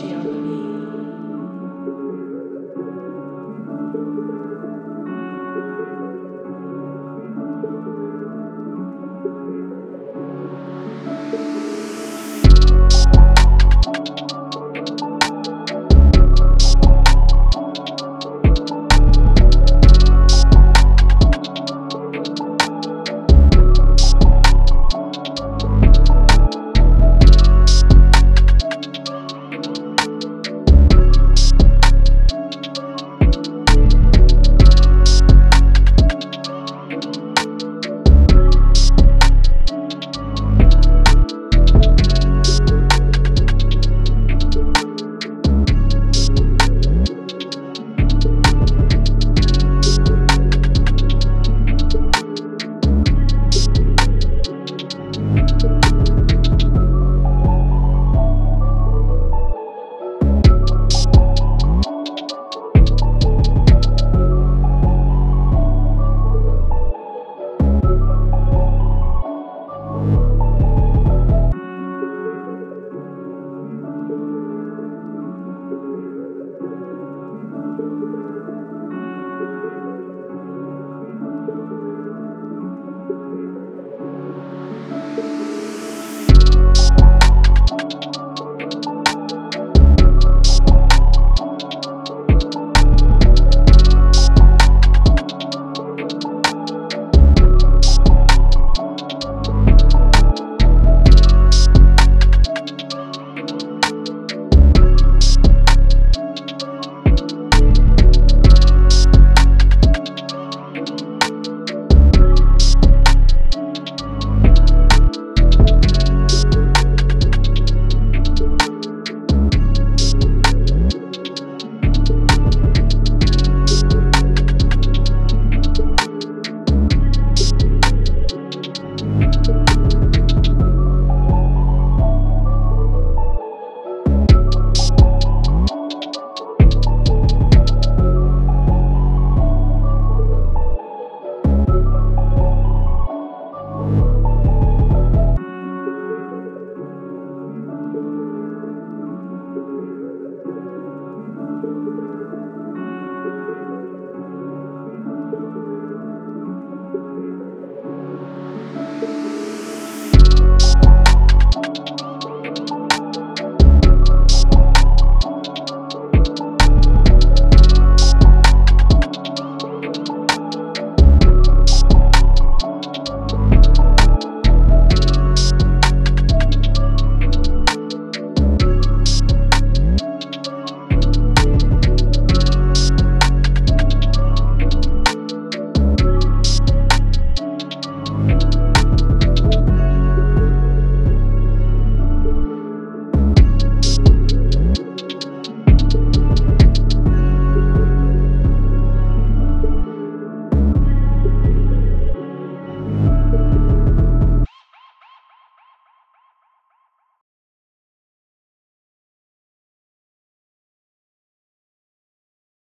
energy on me.